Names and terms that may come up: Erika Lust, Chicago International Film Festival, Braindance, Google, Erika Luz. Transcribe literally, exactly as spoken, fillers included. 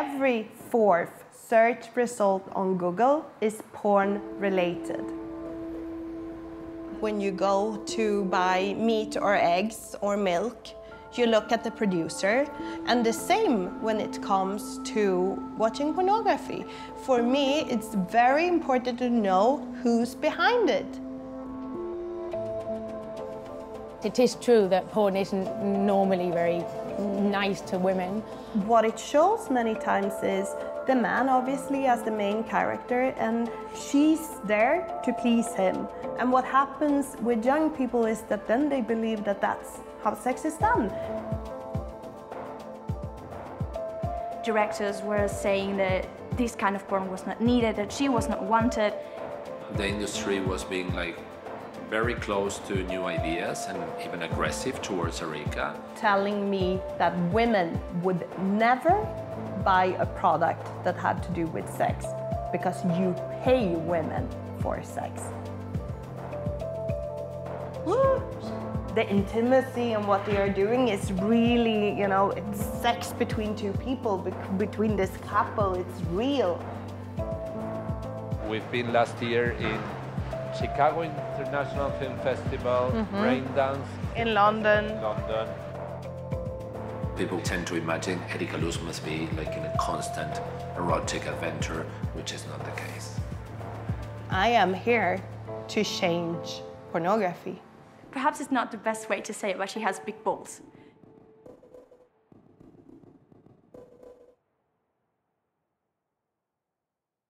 every fourth search result on Google is porn-related. When you go to buy meat or eggs or milk, you look at the producer, and the same when it comes to watching pornography. For me, it's very important to know who's behind it. It is true that porn isn't normally very nice to women. What it shows many times is the man obviously as the main character, and she's there to please him. And what happens with young people is that then they believe that that's how sex is done. Directors were saying that this kind of porn was not needed, that she was not wanted. The industry was being like very close to new ideas and even aggressive towards Erika. Telling me that women would never buy a product that had to do with sex because you pay women for sex. The intimacy and what they are doing is really, you know, it's sex between two people, between this couple, it's real. We've been last year in Chicago International Film Festival, mm-hmm. Braindance. In London. London. People tend to imagine Erika Luz must be like in a constant erotic adventure, which is not the case. I am here to change pornography. Perhaps it's not the best way to say it, but she has big balls.